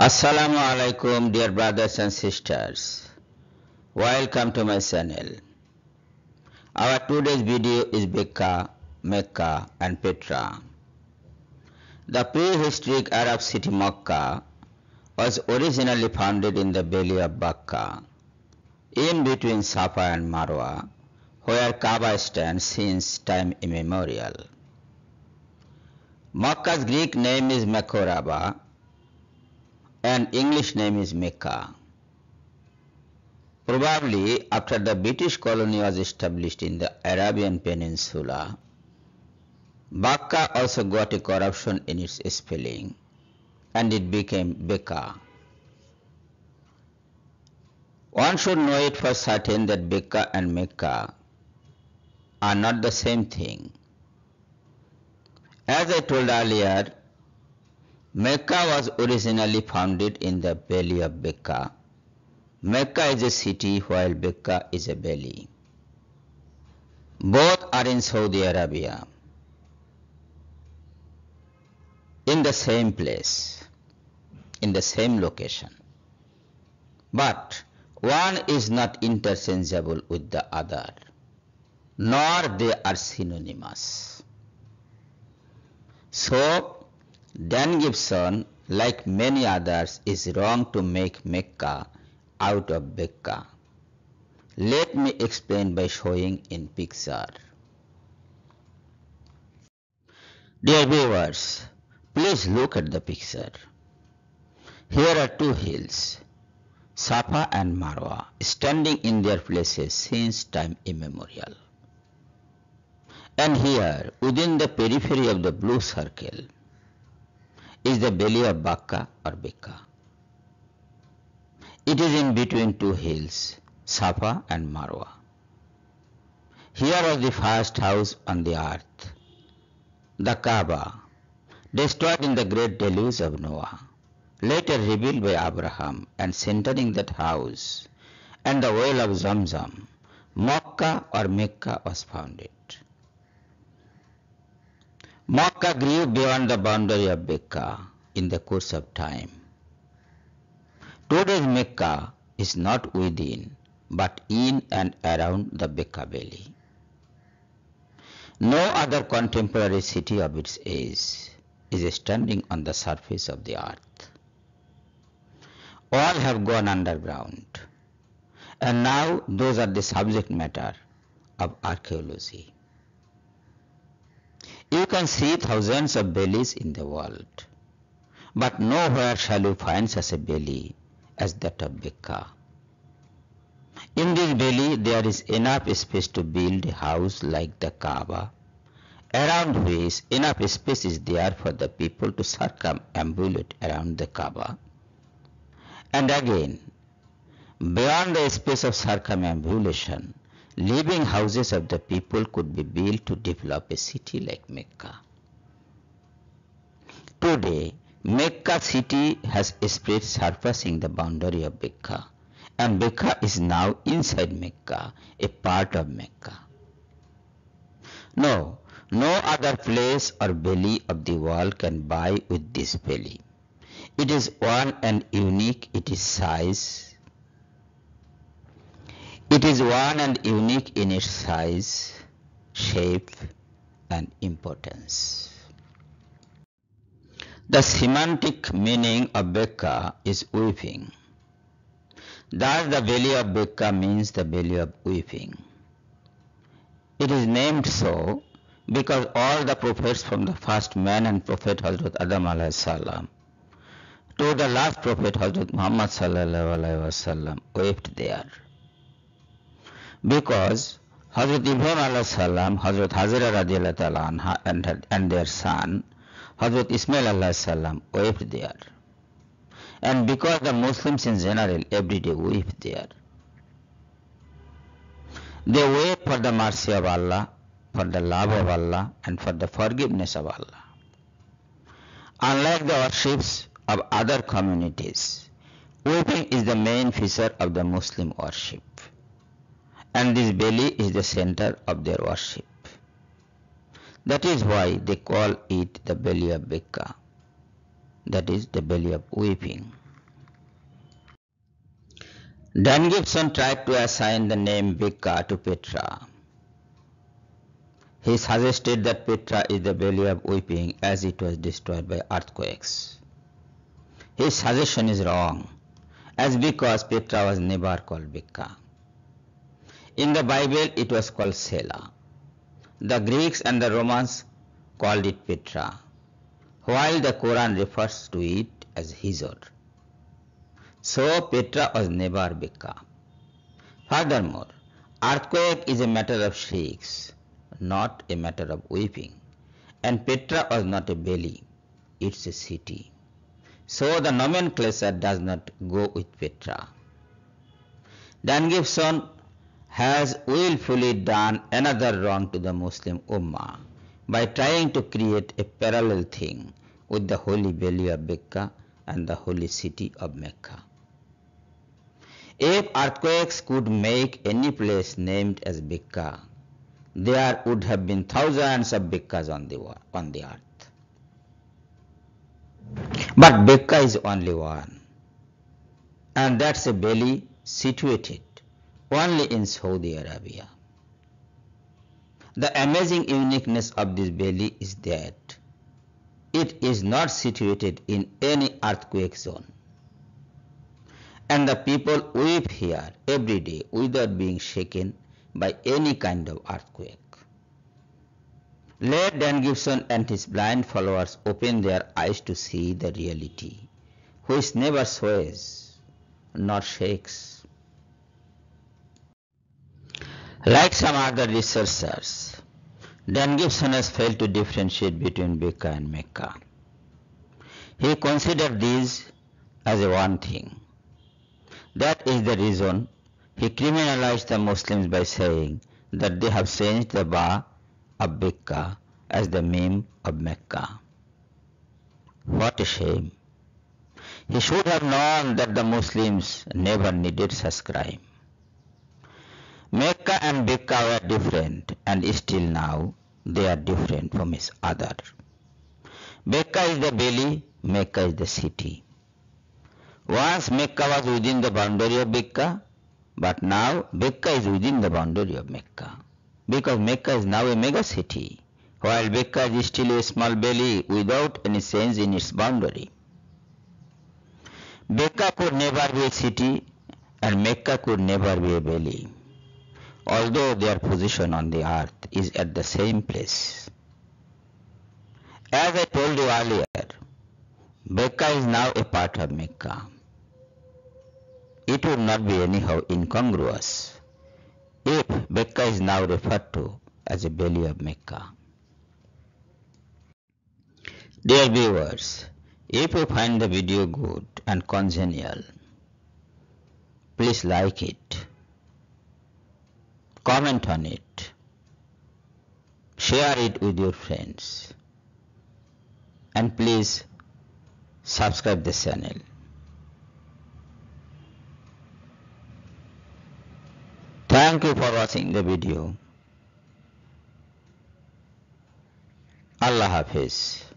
Assalamu alaikum, dear brothers and sisters. Welcome to my channel. Our today's video is Mecca, and Petra. The prehistoric Arab city Makkah was originally founded in the valley of Makkah, in between Safa and Marwa, where Kaaba stands since time immemorial. Makkah's Greek name is Makoraba, and English name is Mecca. Probably after the British colony was established in the Arabian Peninsula, Makkah also got a corruption in its spelling, and it became Mecca. One should know it for certain that Mecca and Mecca are not the same thing. As I told earlier, Mecca was originally founded in the valley of Mecca. Mecca is a city while Mecca is a valley. Both are in Saudi Arabia, in the same place, in the same location. But one is not interchangeable with the other, nor they are synonymous. So, Dan Gibson, like many others, is wrong to make Mecca out of Mecca. Let me explain by showing in picture. Dear viewers, please look at the picture. Here are two hills, Safa and Marwa, standing in their places since time immemorial. And here, within the periphery of the blue circle, is the valley of Makkah or Mecca. It is in between two hills, Safa and Marwa. Here was the first house on the earth, the Kaaba, destroyed in the great deluge of Noah, later rebuilt by Abraham, and centering that house and the well of Zamzam, Makkah or Mecca was founded. Makkah grew beyond the boundary of Mecca in the course of time. Today's Mecca is not within, but in and around the Mecca valley. No other contemporary city of its age is standing on the surface of the earth. All have gone underground, and now those are the subject matter of archaeology. You can see thousands of valleys in the world, but nowhere shall you find such a valley as that of Mecca. In this valley there is enough space to build a house like the Kaaba, around which enough space is there for the people to circumambulate around the Kaaba. And again, beyond the space of circumambulation, living houses of the people could be built to develop a city like Mecca. Today, Mecca city has spread surpassing the boundary of Mecca, and Mecca is now inside Mecca, a part of Mecca. No other place or valley of the world can vie with this valley. It is one and unique in its size. It is one and unique in its size, shape, and importance. The semantic meaning of Mecca is weeping. Thus, the valley of Mecca means the valley of weeping. It is named so because all the prophets, from the first man and prophet Hazrat Adam (as) to the last prophet Hazrat Muhammad (as), wept there. Because Hazrat Ibrahim (as), Hazrat Hazira and their son Hazrat Ismail (as) wept there. And because the Muslims in general every day weep there. They weep for the mercy of Allah, for the love of Allah, and for the forgiveness of Allah. Unlike the worships of other communities, weeping is the main feature of the Muslim worship, and this valley is the center of their worship. That is why they call it the valley of Mecca, that is, the valley of weeping. Dan Gibson tried to assign the name Makkah to Petra. He suggested that Petra is the valley of weeping as it was destroyed by earthquakes. His suggestion is wrong, as because Petra was never called Makkah. In the Bible it was called Sela. The Greeks and the Romans called it Petra, while the Quran refers to it as Hizor. So Petra was never Makkah. Furthermore, earthquake is a matter of shrieks, not a matter of weeping, and Petra was not a valley, it's a city. So the nomenclature does not go with Petra. Dan Gibson has willfully done another wrong to the Muslim Ummah by trying to create a parallel thing with the holy valley of Makkah and the holy city of Mecca. If earthquakes could make any place named as Makkah, there would have been thousands of Makkahs on the earth. But Makkah is only one, and that's a valley situated only in Saudi Arabia. The amazing uniqueness of this valley is that it is not situated in any earthquake zone, and the people weep here every day without being shaken by any kind of earthquake. Let Dan Gibson and his blind followers open their eyes to see the reality, which never sways nor shakes. Like some other researchers, Dan Gibson has failed to differentiate between Makkah and Mecca. He considered these as one thing. That is the reason he criminalized the Muslims by saying that they have changed the ba of Makkah as the mim of Mecca. What a shame! He should have known that the Muslims never needed such crime. Mecca and Makkah were different, and still now they are different from each other. Mecca is the valley, Mecca is the city. Once Mecca was within the boundary of Makkah, but now Makkah is within the boundary of Mecca, because Mecca is now a mega city, while Makkah is still a small valley without any change in its boundary. Makkah could never be a city, and Mecca could never be a valley, although their position on the earth is at the same place. As I told you earlier, Makkah is now a part of Mecca. It would not be anyhow incongruous if Mecca is now referred to as a valley of Mecca. Dear viewers, if you find the video good and congenial, please like it, comment on it, share it with your friends, and please subscribe this channel. Thank you for watching the video. Allah Hafiz.